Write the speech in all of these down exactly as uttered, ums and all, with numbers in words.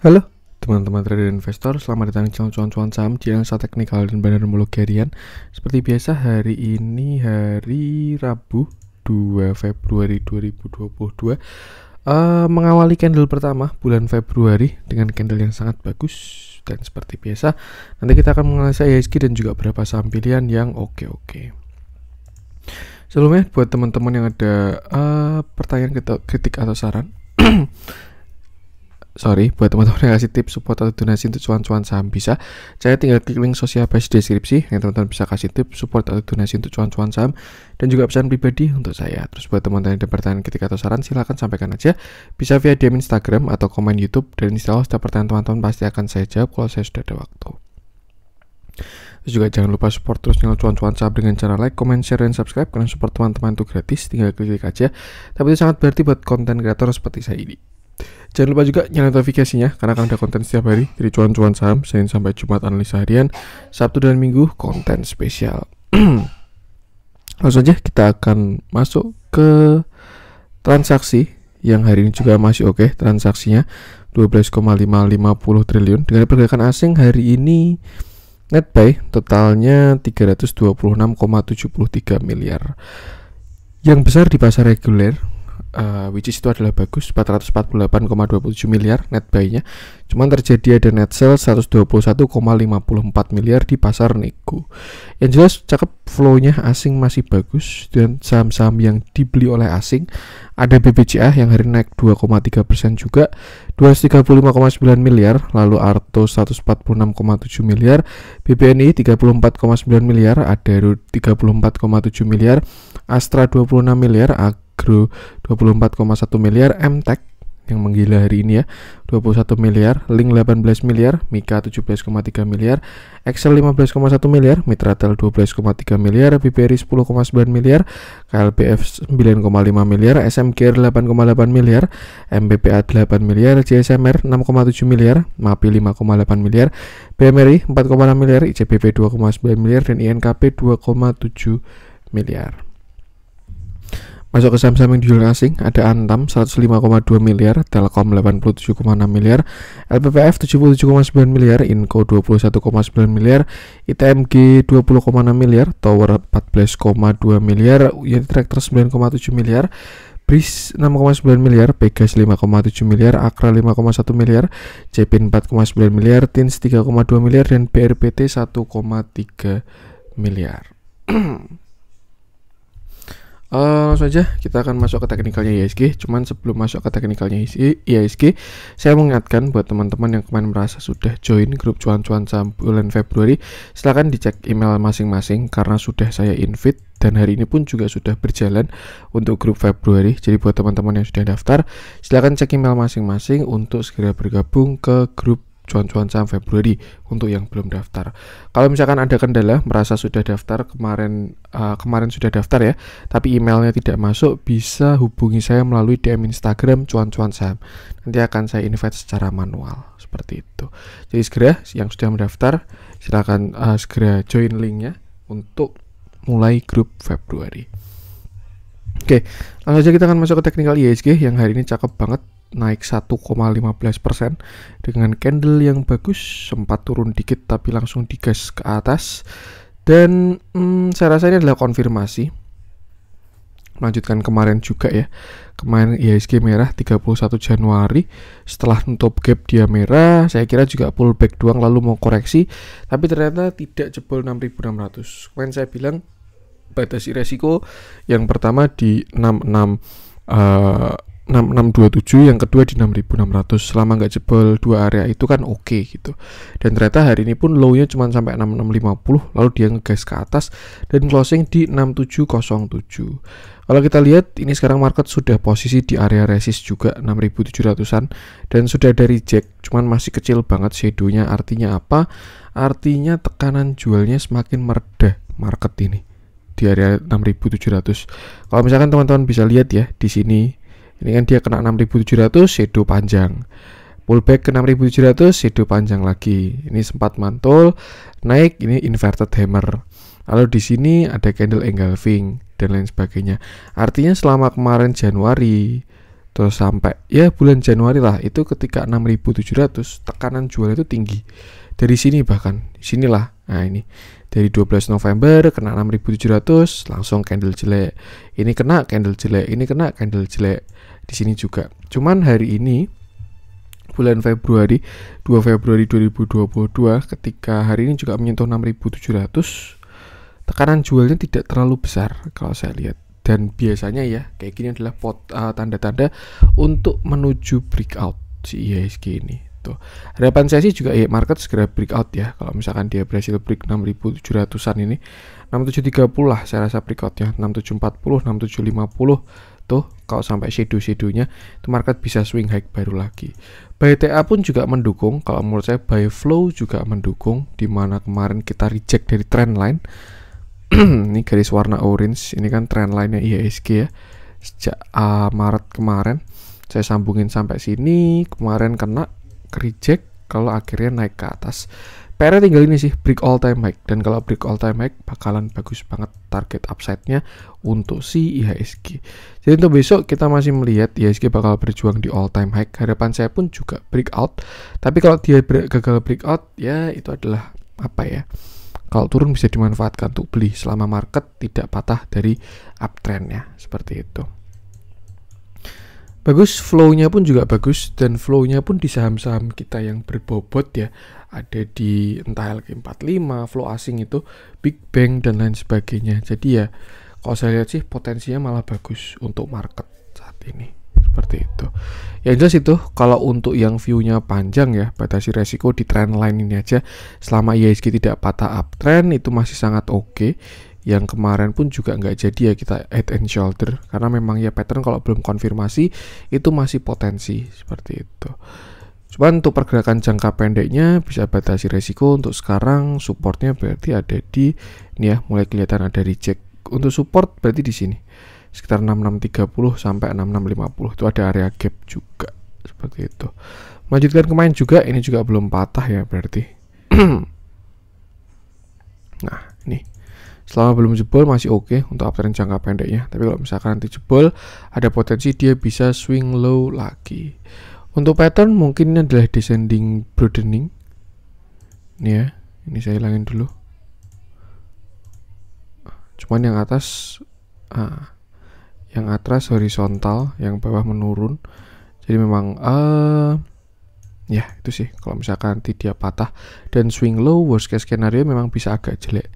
Halo teman-teman trader dan investor, selamat datang di channel CuanCuanSaham, channel usaha teknikal dan bandarmologi harian. Seperti biasa, hari ini hari Rabu dua Februari dua ribu dua puluh dua, uh, mengawali candle pertama bulan Februari dengan candle yang sangat bagus. Dan seperti biasa, nanti kita akan menganalisa I H S G dan juga beberapa saham pilihan yang oke-oke. Sebelumnya, buat teman-teman yang ada uh, pertanyaan, kritik, atau saran sorry, buat teman-teman yang kasih tips, support, atau donasi untuk cuan-cuan saham bisa. Saya tinggal klik link sosial page deskripsi, yang teman-teman bisa kasih tips, support, atau donasi untuk cuan-cuan saham, dan juga pesan pribadi untuk saya. Terus buat teman-teman yang ada pertanyaan, kritik, atau saran, silahkan sampaikan aja. Bisa via D M Instagram atau komen YouTube, dan insya Allah setiap pertanyaan teman-teman pasti akan saya jawab kalau saya sudah ada waktu. Terus juga jangan lupa support terus channel Cuan-Cuan Saham dengan cara like, comment, share, dan subscribe, karena support teman-teman itu gratis, tinggal klik-klik aja. Tapi itu sangat berarti buat konten kreator seperti saya ini. Jangan lupa juga nyalain notifikasinya, karena akan ada konten setiap hari dari Cuan-Cuan Saham, Senin sampai Jumat analisa harian, Sabtu dan Minggu konten spesial. Langsung aja kita akan masuk ke transaksi yang hari ini juga masih oke, okay, transaksinya dua belas koma lima lima nol triliun. Dengan pergerakan asing hari ini net buy totalnya tiga ratus dua puluh enam koma tujuh tiga miliar. Yang besar di pasar reguler, Uh, which is itu adalah bagus, empat ratus empat puluh delapan koma dua tujuh miliar net buy-nya. Cuman terjadi ada net sell seratus dua puluh satu koma lima empat miliar di pasar nego. Yang jelas cakep, flow-nya asing masih bagus. Dan saham-saham yang dibeli oleh asing, ada B B C A yang hari naik dua koma tiga persen juga, dua ratus tiga puluh lima koma sembilan miliar. Lalu Arto seratus empat puluh enam koma tujuh miliar, B B N I tiga puluh empat koma sembilan miliar, Adaro tiga puluh empat koma tujuh miliar, Astra dua puluh enam miliar, AGRO dua puluh empat koma satu miliar, Mtech yang menggila hari ini ya, dua puluh satu miliar, Link delapan belas miliar, Mika tujuh belas koma tiga miliar, Excel lima belas koma satu miliar, Mitratel dua belas koma tiga miliar, B P R I sepuluh koma sembilan miliar, K L B F sembilan koma lima miliar, S M K delapan koma delapan miliar, M B P A delapan miliar, C S M R enam koma tujuh miliar, MAPI lima koma delapan miliar, B M R I empat koma enam miliar, I C B P dua koma sembilan miliar, dan I N K P dua koma tujuh miliar. Masuk ke saham-saham yang dijual asing, ada Antam seratus lima koma dua miliar, Telkom delapan puluh tujuh koma enam miliar, L P P F tujuh puluh tujuh koma sembilan miliar, Inco dua puluh satu koma sembilan miliar, I T M G dua puluh koma enam miliar, Tower empat belas koma dua miliar, Unit Tractor sembilan koma tujuh miliar, Bris enam koma sembilan miliar, Pegas lima koma tujuh miliar, Akra lima koma satu miliar, Cepin empat koma sembilan miliar, Tins tiga koma dua miliar, dan B R P T satu koma tiga miliar. Uh, langsung aja kita akan masuk ke teknikalnya I H S G. Cuman sebelum masuk ke teknikalnya I H S G, saya mengingatkan buat teman-teman yang kemarin merasa sudah join grup cuan-cuan saham bulan Februari, silahkan dicek email masing-masing karena sudah saya invite. Dan hari ini pun juga sudah berjalan untuk grup Februari. Jadi buat teman-teman yang sudah daftar, silahkan cek email masing-masing untuk segera bergabung ke grup cuan-cuan saham Februari untuk yang belum daftar. Kalau misalkan ada kendala, merasa sudah daftar kemarin, uh, kemarin sudah daftar ya, tapi emailnya tidak masuk, bisa hubungi saya melalui D M Instagram cuan-cuan saham. Nanti akan saya invite secara manual seperti itu. Jadi segera yang sudah mendaftar, silakan uh, segera join linknya untuk mulai grup Februari. Oke, langsung aja kita akan masuk ke teknikal I H S G yang hari ini cakep banget. Naik satu koma lima belas persen dengan candle yang bagus, sempat turun dikit tapi langsung digas ke atas. Dan hmm, saya rasa ini adalah konfirmasi melanjutkan kemarin juga ya. Kemarin I H S G merah tiga puluh satu Januari, setelah nutup gap dia merah, saya kira juga pullback doang lalu mau koreksi, tapi ternyata tidak jebol enam ribu enam ratus. Kemarin saya bilang batasi resiko, yang pertama di enam enam enam enam dua tujuh, yang kedua di enam ribu enam ratus. Selama nggak jebol dua area itu kan oke okay, gitu. Dan ternyata hari ini pun low-nya cuma sampai enam enam lima nol, lalu dia ngegas ke atas dan closing di enam tujuh nol tujuh. Kalau kita lihat ini sekarang market sudah posisi di area resist juga enam ribu tujuh ratusan, dan sudah ada reject cuman masih kecil banget shadow-nya. Artinya apa? Artinya tekanan jualnya semakin mereda market ini di area enam ribu tujuh ratus. Kalau misalkan teman-teman bisa lihat ya di sini, ini kan dia kena enam ribu tujuh ratus, shadow panjang, pullback ke enam ribu tujuh ratus, shadow panjang lagi. Ini sempat mantul, naik, ini inverted hammer. Lalu di sini ada candle engulfing dan lain sebagainya. Artinya selama kemarin Januari, Terus sampai ya bulan Januari lah, itu ketika enam ribu tujuh ratus tekanan jual itu tinggi. Dari sini bahkan, sinilah. Nah ini dari dua belas November kena enam ribu tujuh ratus, langsung candle jelek. Ini kena candle jelek, ini kena candle jelek. Di sini juga. Cuman hari ini bulan Februari, dua Februari dua ribu dua puluh dua, ketika hari ini juga menyentuh enam ribu tujuh ratus, tekanan jualnya tidak terlalu besar kalau saya lihat. Dan biasanya ya kayak gini adalah pot tanda-tanda uh, untuk menuju breakout si I H S G ini. Tuh, harapan saya sih juga ya market segera breakout ya. Kalau misalkan dia berhasil break enam ribu tujuh ratusan ini, enam tujuh tiga puluh lah saya rasa breakoutnya, enam tujuh empat puluh, enam tujuh lima puluh. Tuh, kalau sampai shadow-shadownya itu market bisa swing high baru lagi. Buy T A pun juga mendukung, kalau menurut saya buy flow juga mendukung, dimana kemarin kita reject dari trend line. Ini garis warna orange, ini kan trend line-nya I H S G ya. Sejak uh, Maret kemarin saya sambungin sampai sini, kemarin kena reject, kalau akhirnya naik ke atas. P R tinggal ini sih, break all time high, dan kalau break all time high bakalan bagus banget target upside-nya untuk si I H S G. Jadi untuk besok kita masih melihat I H S G bakal berjuang di all time high. Harapan saya pun juga breakout. Tapi kalau dia gagal breakout ya itu adalah apa ya? Kalau turun bisa dimanfaatkan untuk beli selama market tidak patah dari uptrendnya, seperti itu. Bagus, flow-nya pun juga bagus, dan flow-nya pun di saham-saham kita yang berbobot ya. Ada di entah L Q empat puluh lima, flow asing itu, Big Bang, dan lain sebagainya. Jadi ya, kalau saya lihat sih potensinya malah bagus untuk market saat ini. Seperti itu. Yang jelas itu kalau untuk yang view-nya panjang ya, batasi resiko di trend line ini aja. Selama I H S G tidak patah uptrend itu masih sangat oke. Okay. Yang kemarin pun juga nggak jadi ya kita head and shoulder, karena memang ya pattern kalau belum konfirmasi itu masih potensi seperti itu. Cuman untuk pergerakan jangka pendeknya bisa batasi resiko untuk sekarang. Supportnya berarti ada di ini ya, mulai kelihatan ada reject. Untuk support berarti di sini sekitar enam enam tiga puluh sampai enam enam lima puluh, itu ada area gap juga seperti itu. Melanjutkan kemarin juga, ini juga belum patah ya berarti. Nah ini selama belum jebol masih oke okay untuk uptrend jangka pendeknya, tapi kalau misalkan nanti jebol ada potensi dia bisa swing low lagi. Untuk pattern mungkin ini adalah descending broadening ini ya, ini saya hilangin dulu, cuman yang atas ah yang atas horizontal, yang bawah menurun. Jadi memang uh, ya itu sih, kalau misalkan nanti dia patah dan swing low, worst case skenario memang bisa agak jelek.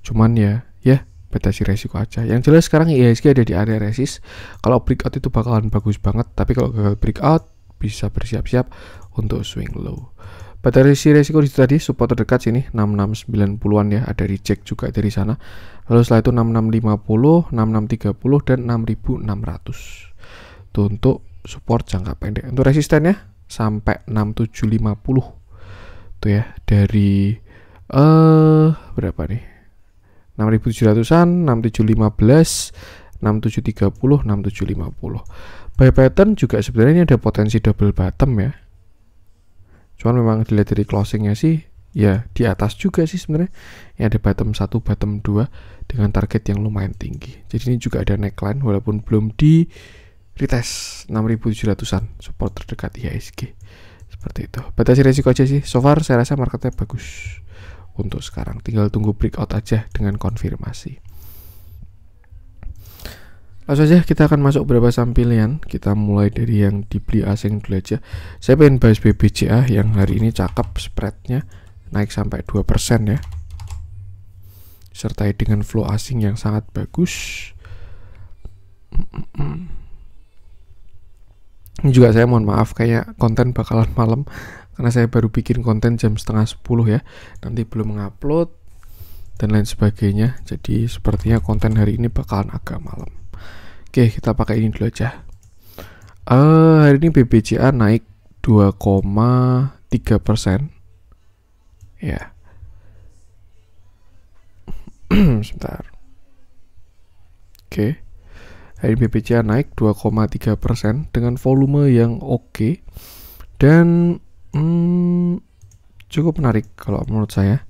Cuman ya ya batasi resiko aja. Yang jelas sekarang I H S G ada di area resist. Kalau breakout itu bakalan bagus banget, tapi kalau gagal breakout bisa bersiap-siap untuk swing low. Batasi resiko di situ tadi, support terdekat sini enam enam sembilan puluhan ya, ada reject juga dari sana. Lalu setelah itu enam enam lima puluh, enam enam tiga puluh, dan enam ribu enam ratus. Itu untuk support jangka pendek. Untuk resistennya sampai enam tujuh lima nol. Tuh ya, dari eh uh, berapa nih? enam ribu tujuh ratusan, enam tujuh satu lima, enam tujuh tiga nol, enam tujuh lima nol. Buy pattern juga sebenarnya ini ada potensi double bottom ya. Cuman memang dilihat dari closingnya sih ya di atas juga sih sebenarnya. Ini ada bottom satu, bottom dua dengan target yang lumayan tinggi. Jadi ini juga ada neckline walaupun belum di retest enam ribu tujuh ratusan support terdekat I H S G. Seperti itu. Batasi resiko aja sih. So far saya rasa marketnya bagus untuk sekarang. Tinggal tunggu breakout aja dengan konfirmasi. Langsung aja kita akan masuk beberapa saham pilihan. Kita mulai dari yang dibeli asing dulu aja. Saya pengen bahas B B C A yang hari ini cakep, spreadnya naik sampai dua persen ya, sertai dengan flow asing yang sangat bagus. Ini juga saya mohon maaf kayak konten bakalan malam, karena saya baru bikin konten jam setengah sepuluh ya, nanti belum mengupload dan lain sebagainya. Jadi sepertinya konten hari ini bakalan agak malam. Oke, kita pakai ini dulu aja. Uh, hari ini B B C A naik dua koma tiga persen. Ya. Sebentar. Oke. Hari ini B B C A naik dua koma tiga persen dengan volume yang oke. Okay. Dan hmm, cukup menarik kalau menurut saya.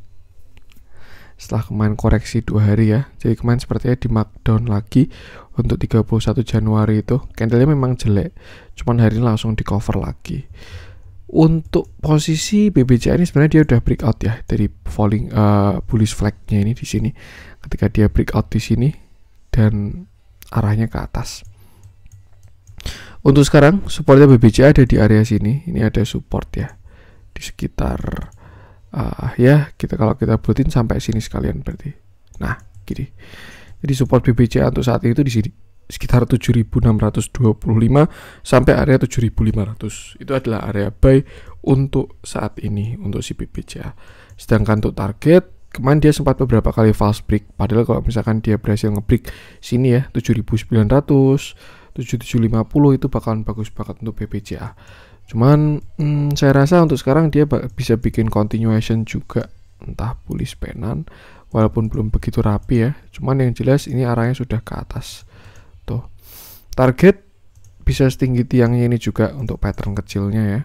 setelah kemarin koreksi dua hari ya. Jadi kemarin sepertinya di markdown lagi untuk tiga puluh satu Januari itu. Candlenya memang jelek, cuman hari ini langsung di cover lagi. Untuk posisi B B C A ini sebenarnya dia udah breakout ya dari falling uh, bullish flagnya ini di sini. Ketika dia breakout di sini dan arahnya ke atas. Untuk sekarang supportnya B B C A ada di area sini. Ini ada support ya di sekitar uh, ya kita kalau kita buletin sampai sini sekalian berarti. Nah, gini. Jadi support B B C A untuk saat itu di sini sekitar tujuh ribu enam ratus dua puluh lima sampai area tujuh ribu lima ratus. Itu adalah area buy untuk saat ini untuk si B B C A. Sedangkan untuk target kemarin dia sempat beberapa kali false break. Padahal kalau misalkan dia berhasil ngebreak sini ya tujuh ribu sembilan ratus, tujuh ribu tujuh ratus lima puluh itu bakalan bagus banget untuk B B C A. Cuman hmm, saya rasa untuk sekarang dia bisa bikin continuation juga, entah bullish pennant walaupun belum begitu rapi ya. Cuman yang jelas ini arahnya sudah ke atas. Tuh. Target bisa setinggi tiangnya ini juga untuk pattern kecilnya ya.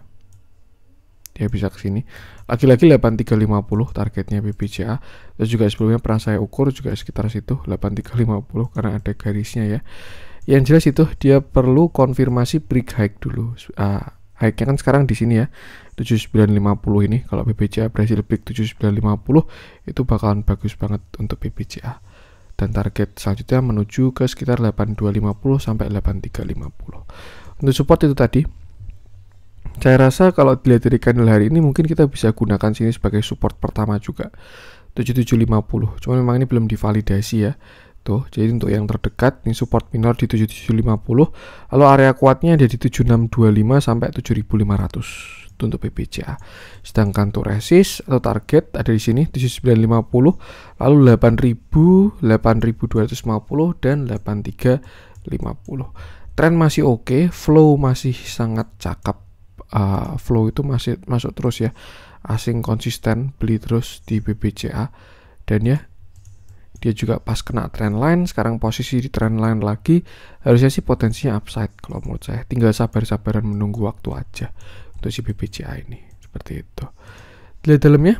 Dia bisa ke sini. Lagi-lagi delapan tiga lima nol targetnya B B C A. Dan juga sebelumnya pernah saya ukur juga sekitar situ delapan tiga lima nol karena ada garisnya ya. Yang jelas itu dia perlu konfirmasi break high dulu. Ah, high-nya kan sekarang di sini ya. tujuh sembilan lima nol ini kalau B B C A berhasil break tujuh sembilan lima nol itu bakalan bagus banget untuk B B C A. Dan target selanjutnya menuju ke sekitar delapan dua lima nol sampai delapan tiga lima nol. Untuk support itu tadi, saya rasa kalau dilihat dari candle hari ini mungkin kita bisa gunakan sini sebagai support pertama juga tujuh tujuh lima nol. Cuma memang ini belum divalidasi ya. Tuh, jadi untuk yang terdekat ini support minor di tujuh tujuh lima nol. Lalu area kuatnya ada di tujuh enam dua lima sampai tujuh ribu lima ratus. Untuk B B C A. Sedangkan untuk resist atau target ada di sini tujuh sembilan lima nol, lalu delapan ribu, delapan ribu dua ratus lima puluh dan delapan tiga lima nol. Tren masih oke, okay, flow masih sangat cakap. Uh, flow itu masih masuk terus ya. Asing konsisten beli terus di B B C A dan ya dia juga pas kena trend line, sekarang posisi di trend line lagi. Harusnya sih potensinya upside kalau menurut saya. Tinggal sabar-sabaran menunggu waktu aja. Untuk si B B C A ini seperti itu. Dilihat dalamnya,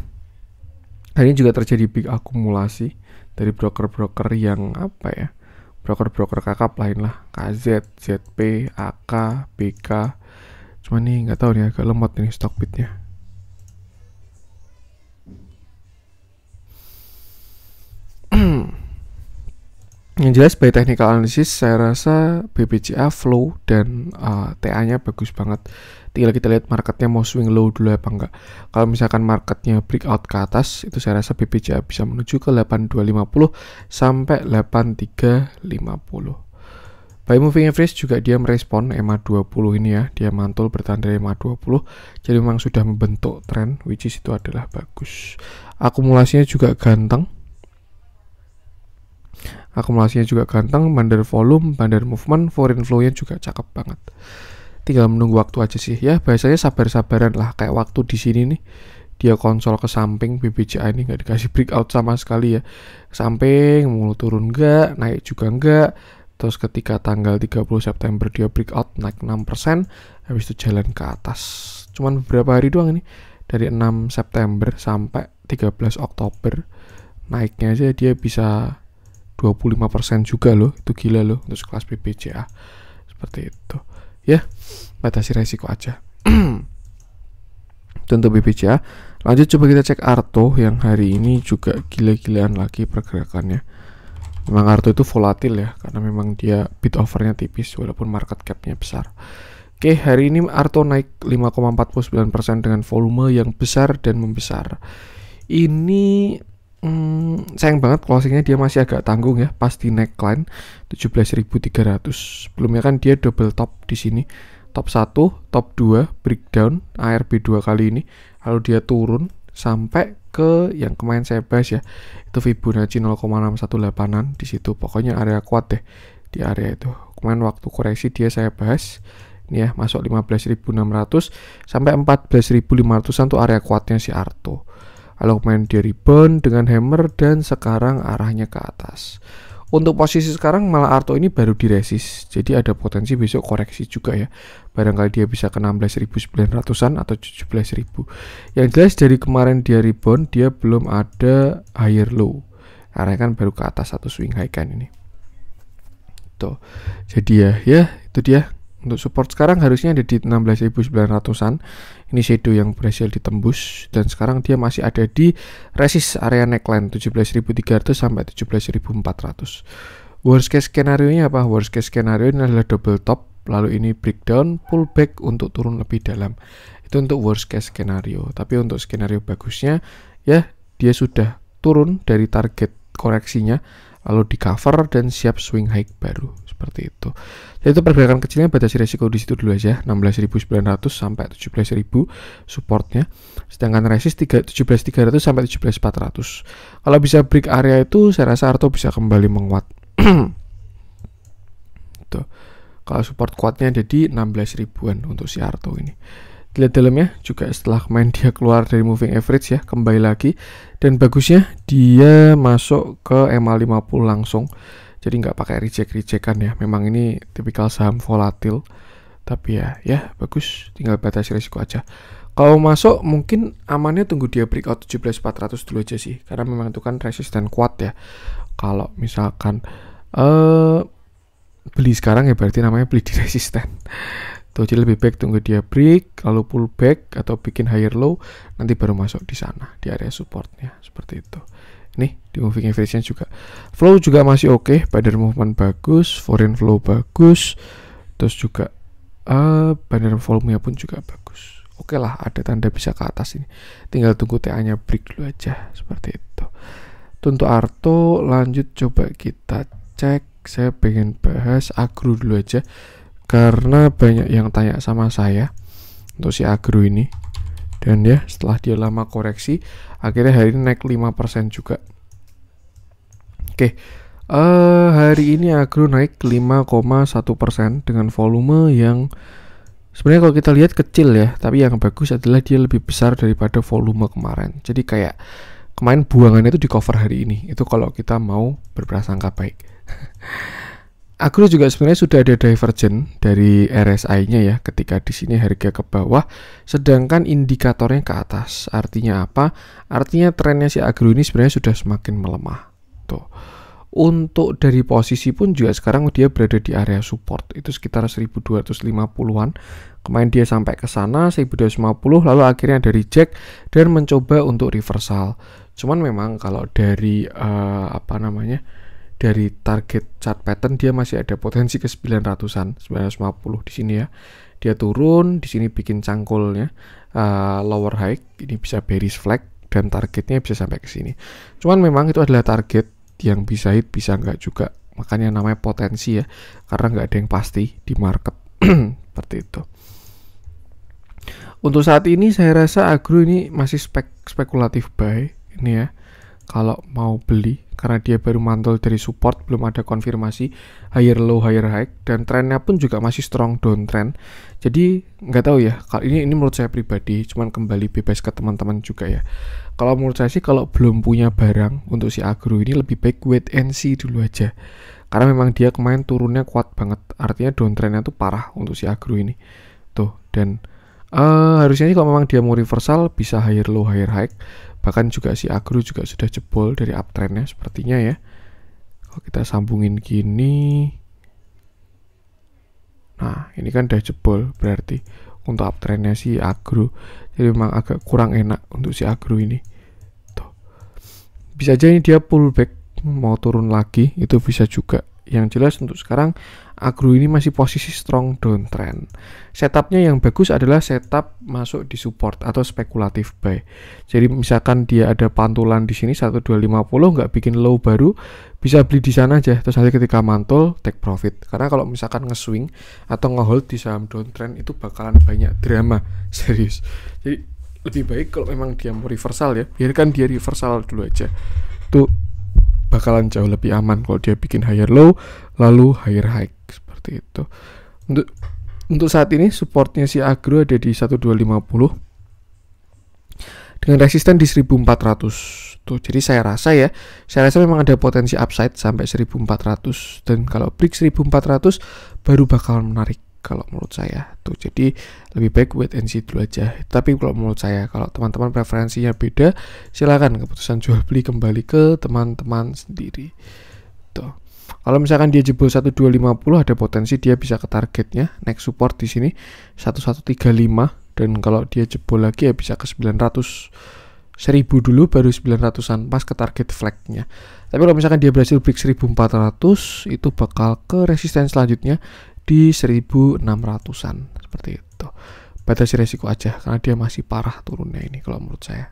hari ini juga terjadi big akumulasi dari broker-broker yang apa ya, broker-broker kakap lain lah, K Z, Z P, A K, B K. Cuman nih nggak tahu nih agak lemot nih stock bidnya. Yang jelas by technical analysis saya rasa B B C A flow dan uh, T A-nya bagus banget. Tinggal kita lihat marketnya mau swing low dulu apa enggak. Kalau misalkan marketnya breakout ke atas, itu saya rasa B B C A bisa menuju ke delapan dua lima nol sampai delapan tiga lima nol. By moving average juga dia merespon M A dua puluh ini ya. Dia mantul bertahan dari M A dua puluh. Jadi memang sudah membentuk tren, which is itu adalah bagus. Akumulasinya juga ganteng. Akumulasinya juga ganteng, bandar volume, bandar movement, foreign flow-nya juga cakep banget. Tinggal menunggu waktu aja sih ya. Biasanya sabar-sabaran lah, kayak waktu di sini nih dia konsol ke samping B B C A ini nggak dikasih breakout sama sekali ya. Ke samping, mulu turun nggak, naik juga nggak. Terus ketika tanggal tiga puluh September dia breakout naik enam persen, habis itu jalan ke atas. Cuman beberapa hari doang ini, dari enam September sampai tiga belas Oktober naiknya aja dia bisa dua puluh lima persen juga loh, itu gila loh untuk kelas B B C A. Seperti itu. Ya, batasi resiko aja. Tentu B B C A. Lanjut coba kita cek Arto yang hari ini juga gila-gilaan lagi pergerakannya. Memang Arto itu volatil ya, karena memang dia bid overnya tipis walaupun market cap-nya besar. Oke, hari ini Arto naik lima koma empat sembilan persen dengan volume yang besar dan membesar. Ini Hmm, sayang banget closingnya dia masih agak tanggung ya, pas di neckline tujuh belas ribu tiga ratus. Sebelumnya kan dia double top di sini, top satu, top dua, breakdown A R B dua kali ini, lalu dia turun sampai ke yang kemarin saya bahas ya, itu Fibonacci nol koma enam satu delapan-an di situ. Pokoknya area kuat deh di area itu. Kemarin waktu koreksi dia saya bahas ini ya, masuk lima belas ribu enam ratus sampai empat belas ribu lima ratusan tuh area kuatnya si Arto. Lalu main dia rebound dengan hammer dan sekarang arahnya ke atas. Untuk posisi sekarang malah Arto ini baru diresist, jadi ada potensi besok koreksi juga ya. Barangkali dia bisa ke enam belas ribu sembilan ratusan atau tujuh belas ribu. Yang jelas dari kemarin dia rebound, dia belum ada higher low. Karena kan baru ke atas satu swing high kan ini. Tuh. Jadi ya, ya itu dia. Untuk support sekarang harusnya ada di enam belas ribu sembilan ratusan. Ini shadow yang berhasil ditembus dan sekarang dia masih ada di resist area neckline tujuh belas ribu tiga ratus sampai tujuh belas ribu empat ratus. Worst case skenario-nya apa? Worst case skenario ini adalah double top, lalu ini breakdown, pullback untuk turun lebih dalam. Itu untuk worst case skenario. Tapi untuk skenario bagusnya ya dia sudah turun dari target koreksinya, lalu di cover dan siap swing high baru seperti itu. Jadi itu pergerakan kecilnya, batasi resiko di situ dulu aja, enam belas ribu sembilan ratus sampai tujuh belas ribu supportnya. Sedangkan resist tujuh belas ribu tiga ratus sampai tujuh belas ribu empat ratus. Kalau bisa break area itu saya rasa Arto bisa kembali menguat. Tuh. Kalau support kuatnya jadi enam belas ribuan untuk si Arto ini. Lihat dalamnya juga, setelah main dia keluar dari moving average ya, kembali lagi. Dan bagusnya dia masuk ke M A lima puluh langsung. Jadi nggak pakai reject-rejekan ya. Memang ini tipikal saham volatil. Tapi ya, ya bagus. Tinggal batasi risiko aja. Kalau masuk mungkin amannya tunggu dia breakout tujuh belas ribu empat ratus dulu aja sih. Karena memang itu kan resisten kuat ya. Kalau misalkan uh, beli sekarang ya berarti namanya beli di resisten. Tuh, jadi lebih baik tunggu dia break, lalu pullback atau bikin higher low, nanti baru masuk di sana di area supportnya seperti itu. Nih di moving average-nya juga flow juga masih oke, okay. Banner movement bagus, foreign flow bagus, terus juga uh, banner volume-nya pun juga bagus. Oke okay lah, ada tanda bisa ke atas ini. Tinggal tunggu T A-nya break dulu aja seperti itu. Untuk Arto lanjut coba kita cek. Saya pengen bahas Agro dulu aja. Karena banyak yang tanya sama saya untuk si Agro ini. Dan ya setelah dia lama koreksi, akhirnya hari ini naik lima persen juga. Oke, uh, hari ini Agro naik lima koma satu persen dengan volume yang sebenarnya kalau kita lihat kecil ya. Tapi yang bagus adalah dia lebih besar daripada volume kemarin. Jadi kayak kemarin buangannya itu di cover hari ini. Itu kalau kita mau berprasangka baik. Agro juga sebenarnya sudah ada divergen dari R S I-nya ya, ketika di sini harga ke bawah, sedangkan indikatornya ke atas. Artinya apa? Artinya trennya si Agro ini sebenarnya sudah semakin melemah. Tuh. Untuk dari posisi pun juga sekarang dia berada di area support, itu sekitar seribu dua ratus lima puluhan. Kemarin dia sampai ke sana seribu dua ratus lima puluh, lalu akhirnya ada reject dan mencoba untuk reversal. Cuman memang kalau dari uh, apa namanya? dari target chart pattern dia masih ada potensi ke sembilan ratusan, sembilan ratus lima puluh di sini ya. Dia turun, di sini bikin cangkulnya uh, lower high, ini bisa bearish flag dan targetnya bisa sampai ke sini. Cuman memang itu adalah target yang bisa hit bisa enggak juga. Makanya namanya potensi ya, karena enggak ada yang pasti di market seperti itu. Untuk saat ini saya rasa Agro ini masih spek spekulatif buy ini ya. Kalau mau beli karena dia baru mantul dari support, belum ada konfirmasi higher low higher high, dan trennya pun juga masih strong downtrend. Jadi nggak tahu ya, kalau ini ini menurut saya pribadi, cuman kembali bebas ke teman-teman juga ya. Kalau menurut saya sih kalau belum punya barang untuk si Agro ini lebih baik wait and see dulu aja. Karena memang dia kemarin turunnya kuat banget, artinya downtrendnya tuh parah untuk si Agro ini. Tuh, dan uh, harusnya sih kalau memang dia mau reversal bisa higher low higher high. Bahkan juga si Agro juga sudah jebol dari uptrendnya sepertinya ya. Kalau kita sambungin gini, nah ini kan udah jebol berarti untuk uptrendnya si Agro. Jadi memang agak kurang enak untuk si Agro ini. Tuh. Bisa aja ini dia pullback mau turun lagi, itu bisa juga. Yang jelas untuk sekarang Agro ini masih posisi strong downtrend. Setupnya yang bagus adalah setup masuk di support atau spekulatif buy. Jadi misalkan dia ada pantulan di sini seribu dua ratus lima puluh, nggak bikin low baru, bisa beli di sana aja. Terus nanti ketika mantul take profit. Karena kalau misalkan nge-swing atau nge-hold di saham downtrend itu bakalan banyak drama serius. Jadi lebih baik kalau memang dia mau reversal ya, biarkan dia reversal dulu aja. Tuh bakalan jauh lebih aman kalau dia bikin higher low lalu higher high seperti itu. Untuk untuk saat ini supportnya si Agro ada di seribu dua ratus lima puluh dengan resisten di seribu empat ratus. tuh. Jadi saya rasa ya, saya rasa memang ada potensi upside sampai seribu empat ratus, dan kalau break seribu empat ratus baru bakal menarik kalau menurut saya tuh. Jadi lebih baik wait and see dulu aja. Tapi kalau menurut saya, kalau teman-teman preferensinya beda, silakan keputusan jual beli kembali ke teman-teman sendiri tuh. Kalau misalkan dia jebol seribu dua ratus lima puluh, ada potensi dia bisa ke targetnya, next support di sini seribu seratus tiga puluh lima, dan kalau dia jebol lagi ya bisa ke sembilan ratus. seribu dulu baru sembilan ratusan pas ke target flagnya. Tapi kalau misalkan dia berhasil break seribu empat ratus, itu bakal ke resisten selanjutnya di seribu enam ratusan seperti itu. Batasi resiko aja karena dia masih parah turunnya ini kalau menurut saya.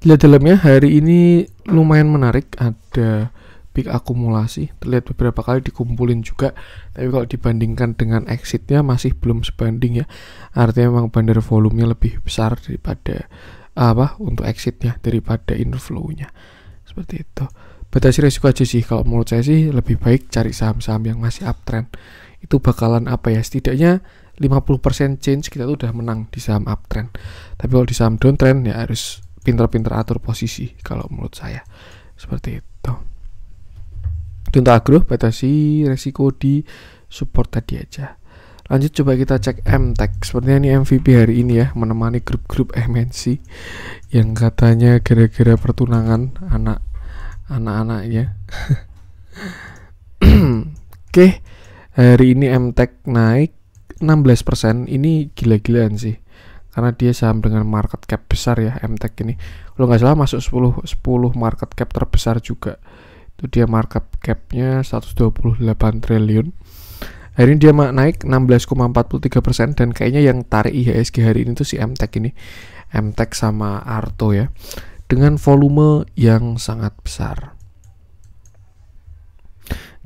Dilihat dalamnya hari ini lumayan menarik, ada big akumulasi, terlihat beberapa kali dikumpulin juga. Tapi kalau dibandingkan dengan exitnya masih belum sebanding ya. Artinya memang bandar volumenya lebih besar daripada apa untuk exitnya daripada inflownya seperti itu. Batasi risiko aja sih kalau menurut saya sih, lebih baik cari saham-saham yang masih uptrend. Itu bakalan apa ya, setidaknya lima puluh persen change kita tuh udah menang di saham uptrend. Tapi kalau di saham downtrend ya harus pinter-pinter atur posisi kalau menurut saya seperti itu. Untuk agro, batasi resiko di support tadi aja. Lanjut coba kita cek Mtech. Sepertinya ini M V P hari ini ya, menemani grup-grup M N C yang katanya gara-gara pertunangan anak anak-anaknya. Oke, hari ini Mtech naik enam belas persen. Ini gila-gilaan sih, karena dia saham dengan market cap besar ya. Mtech ini kalau nggak salah masuk sepuluh market cap terbesar juga. Itu dia market capnya seratus dua puluh delapan triliun. Hari ini dia naik enam belas koma empat tiga persen, dan kayaknya yang tarik I H S G hari ini tuh si Mtech ini, Mtech sama Arto ya, dengan volume yang sangat besar.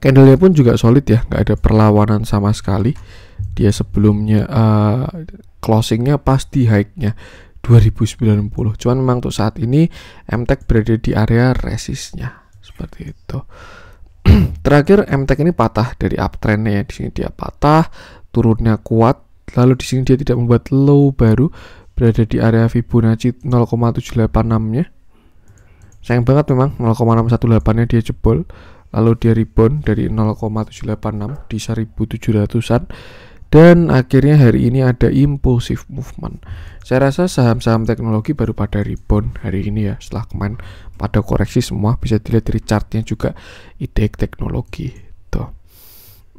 Candlenya pun juga solid ya, nggak ada perlawanan sama sekali. Dia sebelumnya uh, closingnya pasti high-nya dua ribu sembilan puluh. Cuman memang untuk saat ini Mtech berada di area resistnya seperti itu. Terakhir Mtech ini patah dari uptrendnya ya. Di sini dia patah, turunnya kuat, lalu di sini dia tidak membuat low baru, berada di area Fibonacci nol koma tujuh delapan enam-nya. Sayang banget memang nol koma enam satu delapan-nya dia jebol, lalu dia rebound dari nol koma tujuh delapan enam di seribu tujuh ratusan, dan akhirnya hari ini ada impulsive movement. Saya rasa saham-saham teknologi baru pada rebound hari ini ya, setelah kemarin pada koreksi semua. Bisa dilihat dari chartnya juga, I T teknologi tuh.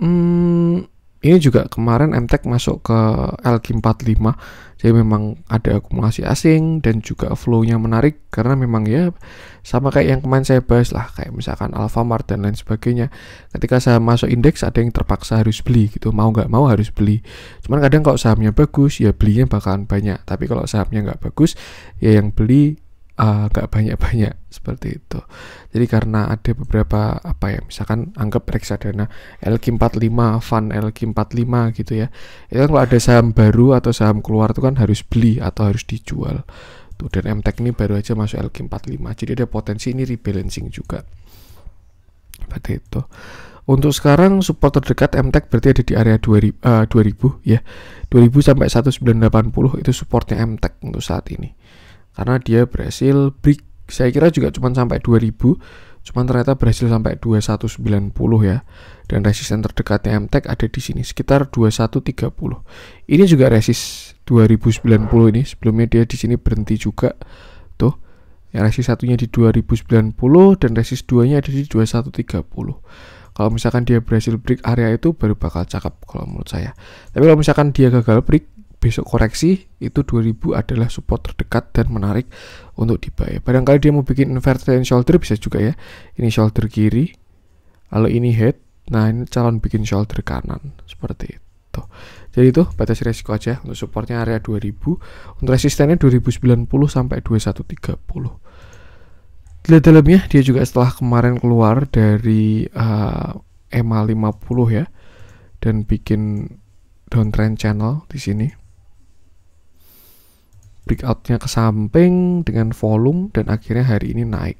Hmm, ini juga kemarin Mtech masuk ke L Q empat puluh lima, jadi memang ada akumulasi asing dan juga flow-nya menarik, karena memang ya sama kayak yang kemarin saya bahas lah, kayak misalkan Alfamart dan lain sebagainya. Ketika saham masuk indeks ada yang terpaksa harus beli gitu, mau nggak mau harus beli. Cuman kadang kalau sahamnya bagus ya belinya bakalan banyak, tapi kalau sahamnya nggak bagus ya yang beli nggak uh, banyak-banyak seperti itu. Jadi karena ada beberapa apa ya, misalkan anggap reksadana L Q empat puluh lima, fund L Q empat puluh lima gitu ya, itu kan kalau ada saham baru atau saham keluar itu kan harus beli atau harus dijual tuh. Dan Mtech ini baru aja masuk L Q empat puluh lima, jadi ada potensi ini rebalancing juga seperti itu. Untuk sekarang support terdekat Mtech berarti ada di area dua ribu ya, dua ribu sampai seribu sembilan ratus delapan puluh itu supportnya Mtech untuk saat ini. Karena dia berhasil break, saya kira juga cuma sampai dua ribu, cuman ternyata berhasil sampai dua ribu seratus sembilan puluh ya. Dan resisten terdekatnya Mtech ada di sini sekitar dua ribu seratus tiga puluh. Ini juga resist dua ribu sembilan puluh ini, sebelumnya dia di sini berhenti juga tuh. Ya, resist satunya di dua ribu sembilan puluh dan resist duanya ada di dua ribu seratus tiga puluh. Kalau misalkan dia berhasil break area itu baru bakal cakep kalau menurut saya. Tapi kalau misalkan dia gagal break, besok koreksi itu dua ribu adalah support terdekat dan menarik untuk dibuy. Barangkali dia mau bikin inverted shoulder bisa juga ya. Ini shoulder kiri, lalu ini head. Nah, ini calon bikin shoulder kanan seperti itu. Jadi itu batasi resiko aja. Untuk supportnya area dua ribu, untuk resistennya dua ribu sembilan puluh sampai dua ribu seratus tiga puluh. Dilihat dalamnya dia juga setelah kemarin keluar dari uh, E M A lima puluh ya, dan bikin downtrend channel di sini. Breakout-nya ke samping dengan volume, dan akhirnya hari ini naik.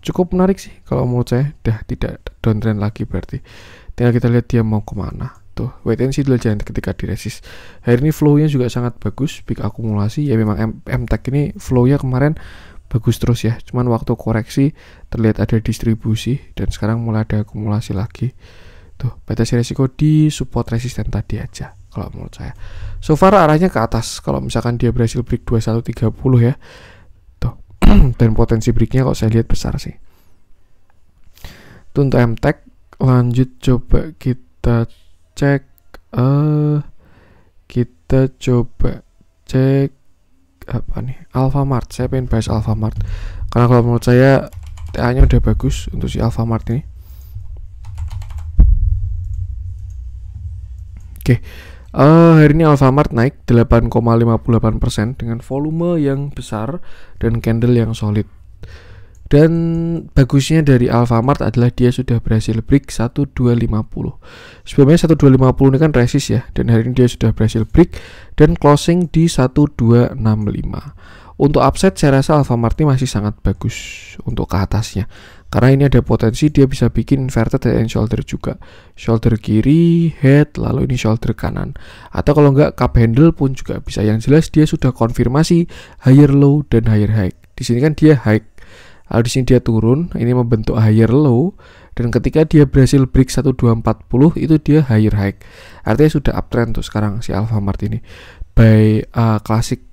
Cukup menarik sih kalau menurut saya. Dah tidak downtrend lagi berarti. Tinggal kita lihat dia mau kemana. Tuh, wait and see dulu, jangan ketika diresist. Hari ini flow-nya juga sangat bagus, big akumulasi. Ya memang Mtech ini flow-nya kemarin bagus terus ya. Cuman waktu koreksi terlihat ada distribusi dan sekarang mulai ada akumulasi lagi. Tuh, batasi resiko di support resisten tadi aja kalau menurut saya. So far arahnya ke atas. Kalau misalkan dia berhasil break dua satu tiga nol ya. Tuh. Dan potensi breaknya kalau saya lihat besar sih. Tuh untuk Mtech, lanjut coba kita cek uh, kita coba cek apa nih, Alfamart. Saya pengen bahas Alfamart karena kalau menurut saya T A-nya udah bagus untuk si Alfamart ini. Oke, okay. uh, hari ini Alfamart naik delapan koma lima delapan persen dengan volume yang besar dan candle yang solid. Dan bagusnya dari Alfamart adalah dia sudah berhasil break satu dua lima nol. Sebelumnya satu dua lima nol ini kan resist ya, dan hari ini dia sudah berhasil break dan closing di satu dua enam lima. Untuk upside saya rasa Alfamart ini masih sangat bagus untuk ke atasnya. Karena ini ada potensi dia bisa bikin inverted head and shoulder juga. Shoulder kiri, head, lalu ini shoulder kanan. Atau kalau enggak cup handle pun juga bisa. Yang jelas dia sudah konfirmasi higher low dan higher high. Di sini kan dia high. Lalu di sini dia turun, ini membentuk higher low, dan ketika dia berhasil break satu dua empat nol itu dia higher high. Artinya sudah uptrend tuh sekarang si Alfamart ini. By uh, klasik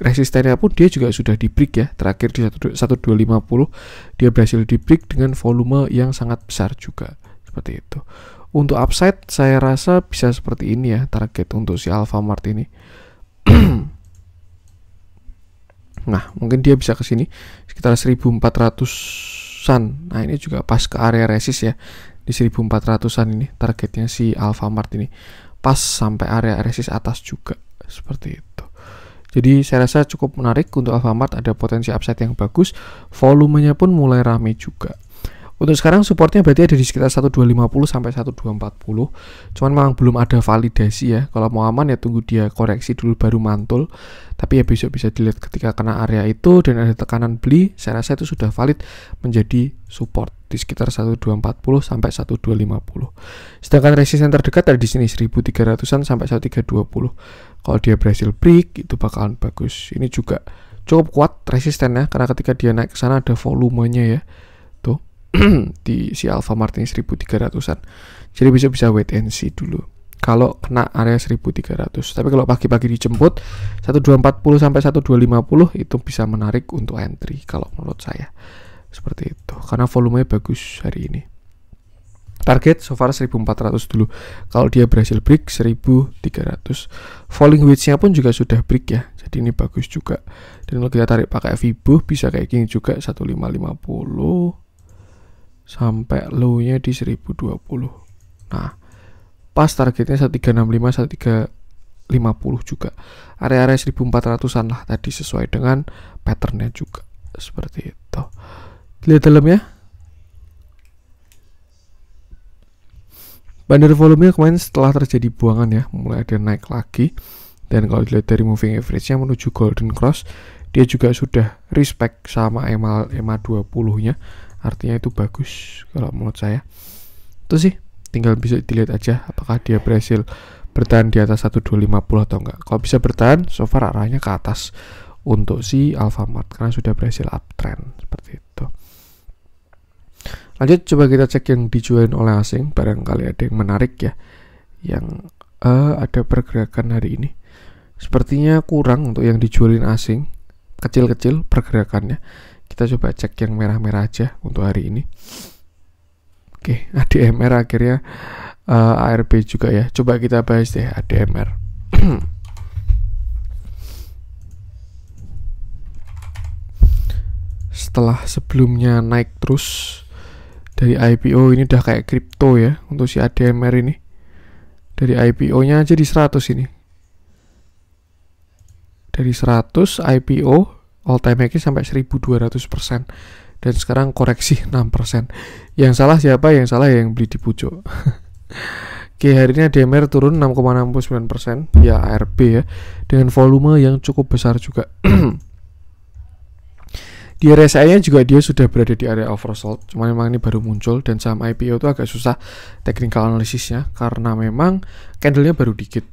resistennya pun dia juga sudah di break ya. Terakhir di satu dua lima nol dia berhasil di break dengan volume yang sangat besar juga. Seperti itu. Untuk upside saya rasa bisa seperti ini ya target untuk si Alfamart ini. Nah, mungkin dia bisa ke sini sekitar seribu empat ratusan. Nah, ini juga pas ke area resist ya. Di seribu empat ratusan ini targetnya si Alfamart ini. Pas sampai area resist atas juga. Seperti itu. Jadi, saya rasa cukup menarik untuk Alfamart, ada potensi upside yang bagus. Volumenya pun mulai rame juga. Untuk sekarang supportnya berarti ada di sekitar satu dua lima nol sampai satu dua empat nol. Cuman memang belum ada validasi ya. Kalau mau aman ya tunggu dia koreksi dulu baru mantul. Tapi ya besok bisa dilihat ketika kena area itu dan ada tekanan beli, saya rasa itu sudah valid menjadi support di sekitar satu dua empat nol sampai satu dua lima nol. Sedangkan resisten terdekat ada di sini seribu tiga ratusan sampai seribu tiga ratus dua puluh. Kalau dia berhasil break itu bakalan bagus. Ini juga cukup kuat resistennya karena ketika dia naik ke sana ada volumenya ya. Di si Alfamart ini seribu tiga ratusan. Jadi besok bisa wait and see dulu. Kalau kena area seribu tiga ratus. Tapi kalau pagi-pagi dijemput satu dua empat nol sampai satu dua lima nol itu bisa menarik untuk entry kalau menurut saya. Seperti itu. Karena volumenya bagus hari ini. Target so far seribu empat ratus dulu. Kalau dia berhasil break seribu tiga ratus. Falling wedge-nya pun juga sudah break ya. Jadi ini bagus juga. Dan kalau kita tarik pakai Fibo bisa kayak gini juga seribu lima ratus lima puluh sampai low-nya di seribu dua puluh. Nah, pas targetnya seribu tiga ratus enam puluh lima seribu tiga ratus lima puluh juga. Area-area seribu empat ratusan lah tadi sesuai dengan patternnya juga. Seperti itu. Lihat dalamnya. Bandar volumenya kemarin setelah terjadi buangan ya, mulai ada naik lagi. Dan kalau dilihat dari moving average-nya menuju golden cross, dia juga sudah respect sama E M A dua puluh-nya. Artinya itu bagus kalau menurut saya. Itu sih tinggal bisa dilihat aja apakah dia berhasil bertahan di atas satu dua lima nol atau enggak. Kalau bisa bertahan, so far arahnya ke atas untuk si Alfamart karena sudah berhasil uptrend seperti itu. Lanjut coba kita cek yang dijualin oleh asing, barangkali ada yang menarik ya. Yang uh, ada pergerakan hari ini. Sepertinya kurang untuk yang dijualin asing. Kecil-kecil pergerakannya. Kita coba cek yang merah-merah aja untuk hari ini. Oke, A D M R akhirnya uh, A R B juga ya. Coba kita bahas deh A D M R. Setelah sebelumnya naik terus dari I P O, ini udah kayak kripto ya untuk si A D M R ini. Dari I P O-nya aja di seratus ini. Dari seratus I P O all time high sampai seribu dua ratus persen dan sekarang koreksi enam persen. Yang salah siapa? Yang salah yang beli di pojok. Oke, hari ini A D M R turun enam koma enam sembilan persen ya A R B ya dengan volume yang cukup besar juga. Di R S I-nya juga dia sudah berada di area oversold, cuma memang ini baru muncul dan saham I P O itu agak susah technical analisisnya karena memang candlenya baru dikit.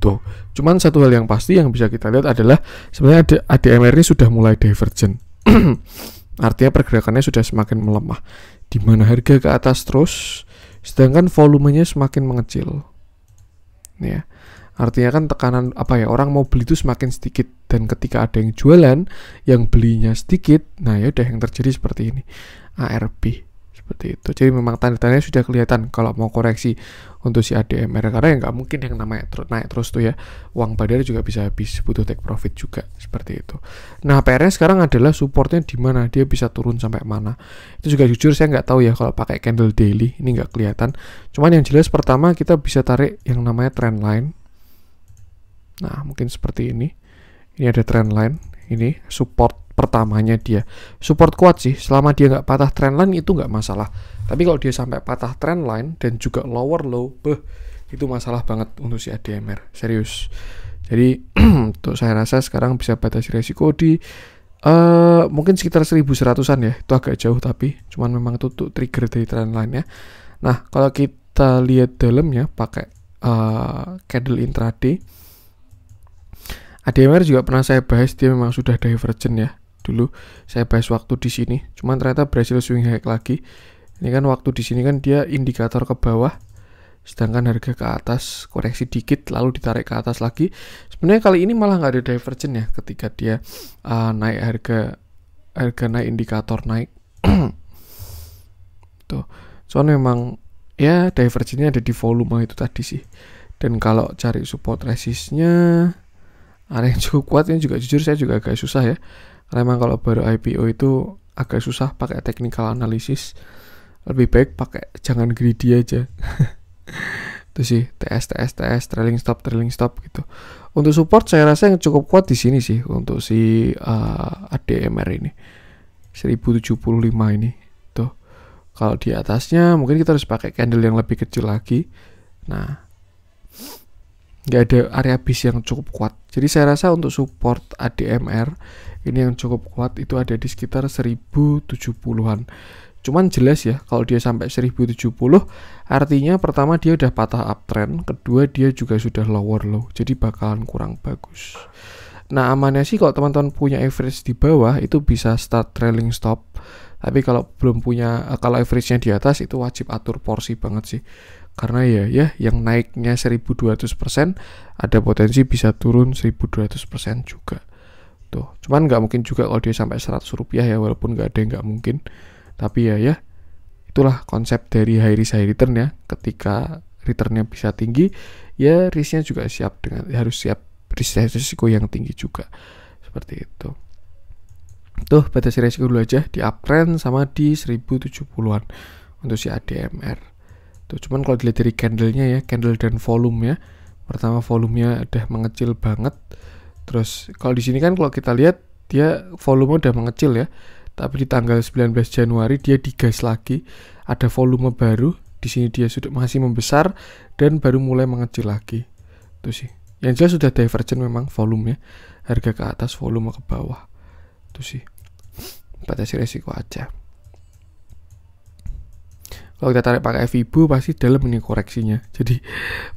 Tuh. Cuman satu hal yang pasti yang bisa kita lihat adalah sebenarnya A D M R ini sudah mulai divergent. Artinya pergerakannya sudah semakin melemah, di mana harga ke atas terus, sedangkan volumenya semakin mengecil. Nih ya. Artinya kan tekanan apa ya, orang mau beli itu semakin sedikit, dan ketika ada yang jualan yang belinya sedikit, nah ya udah yang terjadi seperti ini, A R B seperti itu. Jadi memang tanda-tandanya sudah kelihatan kalau mau koreksi untuk si A D M R, karena ya nggak mungkin yang namanya naik terus tuh ya, uang badar juga bisa habis, butuh take profit juga seperti itu. Nah P R-nya sekarang adalah supportnya di mana, dia bisa turun sampai mana itu juga jujur saya nggak tahu ya kalau pakai candle daily, ini nggak kelihatan. Cuman yang jelas pertama kita bisa tarik yang namanya trend line. Nah, mungkin seperti ini. Ini ada trend line. Ini support pertamanya dia. Support kuat sih. Selama dia nggak patah trend line itu nggak masalah. Tapi kalau dia sampai patah trend line dan juga lower low, beh, itu masalah banget untuk si A D M R. Serius. Jadi, untuk saya rasa sekarang bisa batasi resiko di uh, mungkin sekitar seribu seratusan ya. Itu agak jauh tapi cuman memang itu untuk trigger dari trend line-nya. Nah, kalau kita lihat dalamnya pakai uh, candle intraday. A D M R juga pernah saya bahas, dia memang sudah divergent ya. Dulu saya bahas waktu di sini, cuman ternyata berhasil swing high lagi. Ini kan waktu di sini kan dia indikator ke bawah, sedangkan harga ke atas, koreksi dikit lalu ditarik ke atas lagi. Sebenarnya kali ini malah nggak ada divergent ya, ketika dia uh, naik harga harga naik indikator naik. Tuh, soalnya memang ya divergennya ada di volume itu tadi sih. Dan kalau cari support resistnya, area yang cukup kuat ini juga jujur saya juga agak susah ya, karena memang kalau baru I P O itu agak susah pakai technical analysis, lebih baik pakai jangan greedy aja. Itu sih T S T S T S trailing stop trailing stop gitu. Untuk support saya rasa yang cukup kuat di sini sih untuk si uh, A D M R ini seribu tujuh puluh lima ini tuh. Kalau di atasnya mungkin kita harus pakai candle yang lebih kecil lagi. Nah, nggak ada area base yang cukup kuat. Jadi saya rasa untuk support A D M R ini yang cukup kuat itu ada di sekitar seribu tujuh puluhan. Cuman jelas ya, kalau dia sampai seribu tujuh puluh artinya pertama dia udah patah uptrend, kedua dia juga sudah lower low, jadi bakalan kurang bagus. Nah amannya sih kalau teman-teman punya average di bawah itu bisa start trailing stop. Tapi kalau belum punya, kalau average-nya di atas itu wajib atur porsi banget sih. Karena ya ya yang naiknya seribu dua ratus persen ada potensi bisa turun seribu dua ratus persen juga. Tuh, cuman nggak mungkin juga kalau dia sampai seratus rupiah ya, walaupun nggak ada yang nggak mungkin. Tapi ya ya itulah konsep dari high risk high return ya. Ketika returnnya bisa tinggi, ya risknya juga siap dengan harus siap risiko yang tinggi juga. Seperti itu. Tuh, batasi risiko dulu aja di uptrend sama di seribu tujuh puluhan untuk si A D M R. Cuman kalau dilihat dari candlenya ya, candle dan volume ya, pertama volumenya udah mengecil banget. Terus kalau di sini kan kalau kita lihat dia volume udah mengecil ya, tapi di tanggal sembilan belas Januari dia digas lagi, ada volume baru di sini, dia sudah masih membesar dan baru mulai mengecil lagi. Itu sih yang jelas sudah divergent memang volumenya, harga ke atas volume ke bawah. Itu sih batasi resiko aja. Kalau kita tarik pakai F I B U pasti dalam ini koreksinya. Jadi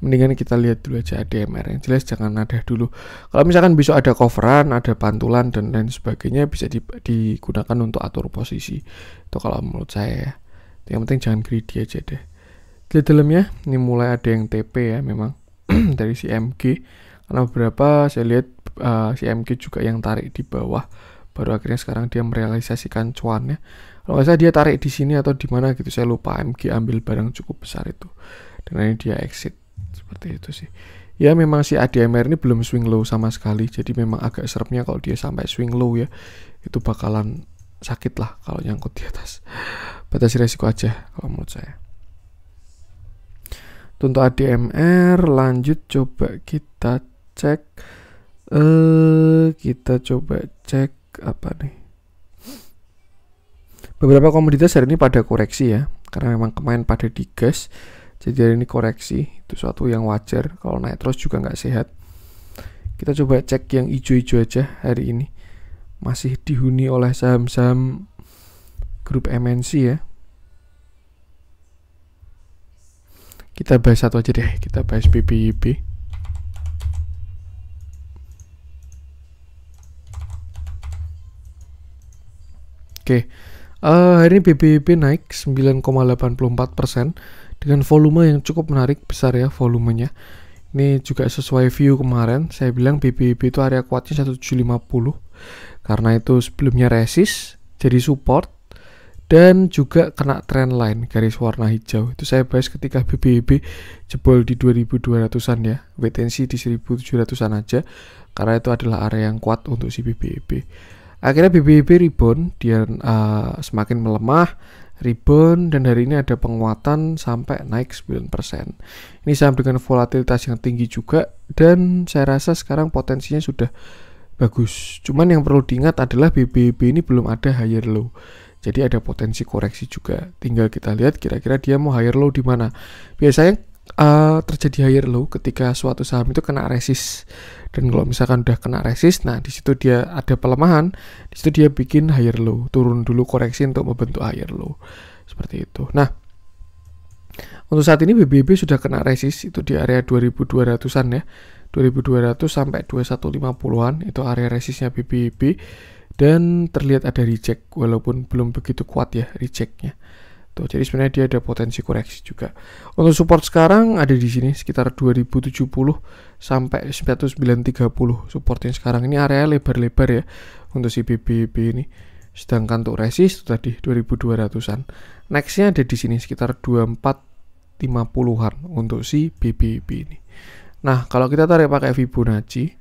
mendingan kita lihat dulu aja A D M R. Yang jelas jangan nadah dulu. Kalau misalkan besok ada coveran, ada pantulan dan lain sebagainya, bisa di, digunakan untuk atur posisi. Itu kalau menurut saya ya. Yang penting jangan greedy aja deh. Di dalamnya ini mulai ada yang T P ya memang dari C M G. Karena beberapa saya lihat uh, C M G juga yang tarik di bawah. Baru akhirnya sekarang dia merealisasikan cuannya. Kalau nggak salah dia tarik di sini atau di mana gitu, saya lupa. M G ambil barang cukup besar itu. Dan ini dia exit seperti itu sih. Ya memang si A D M R ini belum swing low sama sekali. Jadi memang agak seremnya kalau dia sampai swing low ya. Itu bakalan sakit lah kalau nyangkut di atas. Batasi resiko aja kalau menurut saya. Untuk A D M R lanjut coba kita cek. Eh uh, kita coba cek apa nih, beberapa komoditas hari ini pada koreksi ya, karena memang kemarin pada digas, jadi hari ini koreksi. Itu suatu yang wajar, kalau naik terus juga nggak sehat. Kita coba cek yang hijau-hijau aja hari ini. masih dihuni oleh saham-saham grup M N C ya. Kita bahas satu aja deh, kita bahas B B Y P. Oke, uh, hari ini B B Y P naik sembilan koma delapan empat persen dengan volume yang cukup menarik, besar ya volumenya. Ini juga sesuai view kemarin, saya bilang B B Y P itu area kuatnya seribu tujuh ratus lima puluh. Karena itu sebelumnya resist, jadi support. Dan juga kena trend line garis warna hijau. Itu saya bahas ketika B B B jebol di dua ribu dua ratusan ya. Wait and see di seribu tujuh ratusan aja. Karena itu adalah area yang kuat untuk si B B B. Akhirnya B B B rebound, dia uh, semakin melemah, rebound, dan hari ini ada penguatan sampai naik sembilan persen. Ini saham dengan volatilitas yang tinggi juga, dan saya rasa sekarang potensinya sudah bagus. Cuman yang perlu diingat adalah B B B ini belum ada higher low. Jadi ada potensi koreksi juga. Tinggal kita lihat kira-kira dia mau higher low di mana. Biasanya uh, terjadi higher low ketika suatu saham itu kena resist. Dan kalau misalkan udah kena resist, nah di situ dia ada pelemahan, di situ dia bikin higher low, turun dulu koreksi untuk membentuk higher low. Seperti itu. Nah, untuk saat ini B B B sudah kena resist itu di area dua ribu dua ratusan ya. dua ribu dua ratus sampai dua ribu seratus lima puluhan itu area resistnya B B B. Dan terlihat ada reject, walaupun belum begitu kuat ya rejectnya. Tuh, jadi sebenarnya dia ada potensi koreksi juga. Untuk support sekarang ada di sini sekitar dua ribu tujuh puluh sampai sembilan puluh sembilan tiga puluh supportnya sekarang. Ini area lebar-lebar ya untuk si B B B ini. Sedangkan untuk resist tadi dua ribu dua ratusan. Nextnya ada di sini sekitar dua ribu empat ratus lima puluhan untuk si B B B ini. Nah, kalau kita tarik pakai Fibonacci,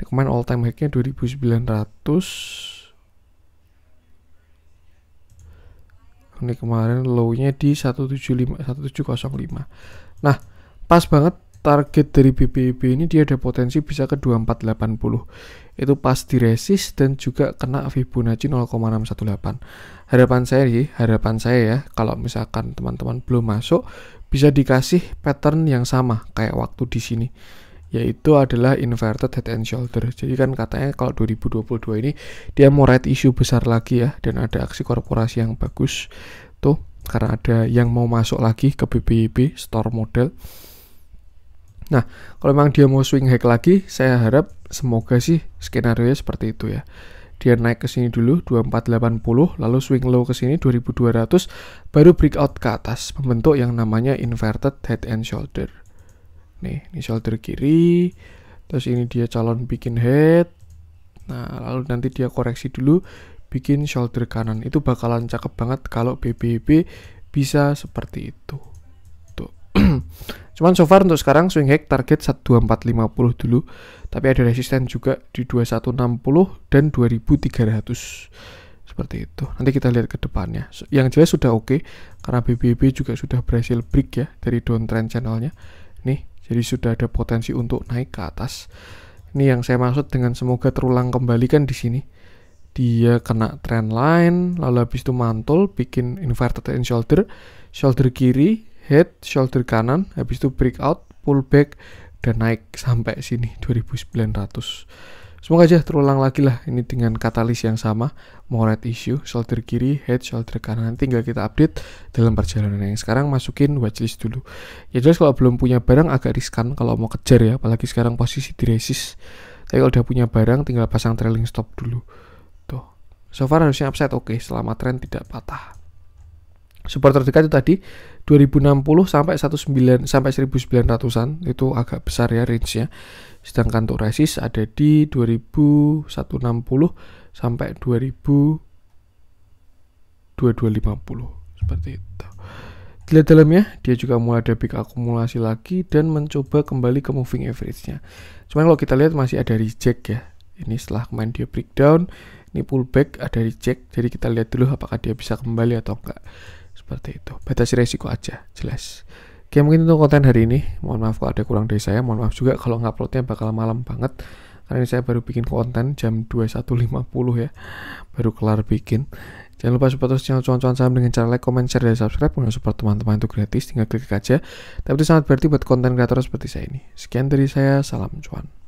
kemarin all time high-nya dua ribu sembilan ratus. Ini kemarin low-nya di seribu tujuh ratus lima puluh, seribu tujuh ratus lima. Nah, pas banget target dari B B B ini, dia ada potensi bisa ke dua ribu empat ratus delapan puluh. Itu pas di resist dan juga kena Fibonacci nol koma enam satu delapan. Harapan saya sih, harapan saya ya, kalau misalkan teman-teman belum masuk, bisa dikasih pattern yang sama kayak waktu di sini. Yaitu adalah inverted head and shoulder. Jadi kan katanya kalau dua ribu dua puluh dua ini dia mau right issue besar lagi ya, dan ada aksi korporasi yang bagus tuh karena ada yang mau masuk lagi ke B B B store model. Nah, kalau memang dia mau swing high lagi, saya harap semoga sih skenario nya seperti itu ya. Dia naik ke sini dulu dua ribu empat ratus delapan puluh, lalu swing low ke sini dua ribu dua ratus, baru breakout ke atas membentuk yang namanya inverted head and shoulder. Nih, ini shoulder kiri, terus ini dia calon bikin head. Nah, lalu nanti dia koreksi dulu, bikin shoulder kanan. Itu bakalan cakep banget kalau B B B bisa seperti itu. Tuh. Cuman so far untuk sekarang swing high target dua ribu empat ratus lima puluh dulu, tapi ada resisten juga di dua ribu seratus enam puluh dan dua ribu tiga ratus. Seperti itu. Nanti kita lihat ke depannya. Yang jelas sudah oke, okay, karena B B B juga sudah berhasil break ya dari downtrend channelnya. Nih. Jadi sudah ada potensi untuk naik ke atas. Ini yang saya maksud dengan semoga terulang kembali kan di sini. Dia kena trend line, lalu habis itu mantul, bikin inverted head and shoulder, shoulder kiri, head, shoulder kanan, habis itu breakout, pullback, dan naik sampai sini dua ribu sembilan ratus. Semoga aja terulang lagi lah ini dengan katalis yang sama, mau right issue, shoulder kiri, head, shoulder kanan. Nanti tinggal kita update dalam perjalanan yang sekarang, masukin watchlist dulu. Ya jelas kalau belum punya barang agak riskan kalau mau kejar ya, apalagi sekarang posisi di resist. Tapi kalau udah punya barang tinggal pasang trailing stop dulu. Tuh, so far harusnya upside oke, okay, selama tren tidak patah. Support terdekat itu tadi dua ribu enam puluh sampai sembilan belas sampai seribu sembilan ratusan, itu agak besar ya range-nya. Sedangkan untuk resist ada di dua ribu seratus enam puluh sampai dua ribu dua ratus lima puluh, seperti itu. Dilihat dalamnya, dia juga mulai ada big akumulasi lagi dan mencoba kembali ke moving average-nya. Cuman kalau kita lihat masih ada reject ya. Ini setelah kemarin dia breakdown, ini pullback ada reject. Jadi kita lihat dulu apakah dia bisa kembali atau enggak. Seperti itu. Batasi resiko aja, jelas. Oke, mungkin untuk konten hari ini. Mohon maaf kalau ada kurang dari saya. Mohon maaf juga kalau nguploadnya bakal malam banget. Karena ini saya baru bikin konten jam dua puluh satu lima puluh ya. Baru kelar bikin. Jangan lupa support terus channel Cuan-Cuan Saham dengan cara like, comment, share, dan subscribe. Untuk support teman-teman itu gratis, tinggal klik aja. Tapi itu sangat berarti buat konten kreator seperti saya ini. Sekian dari saya, salam cuan.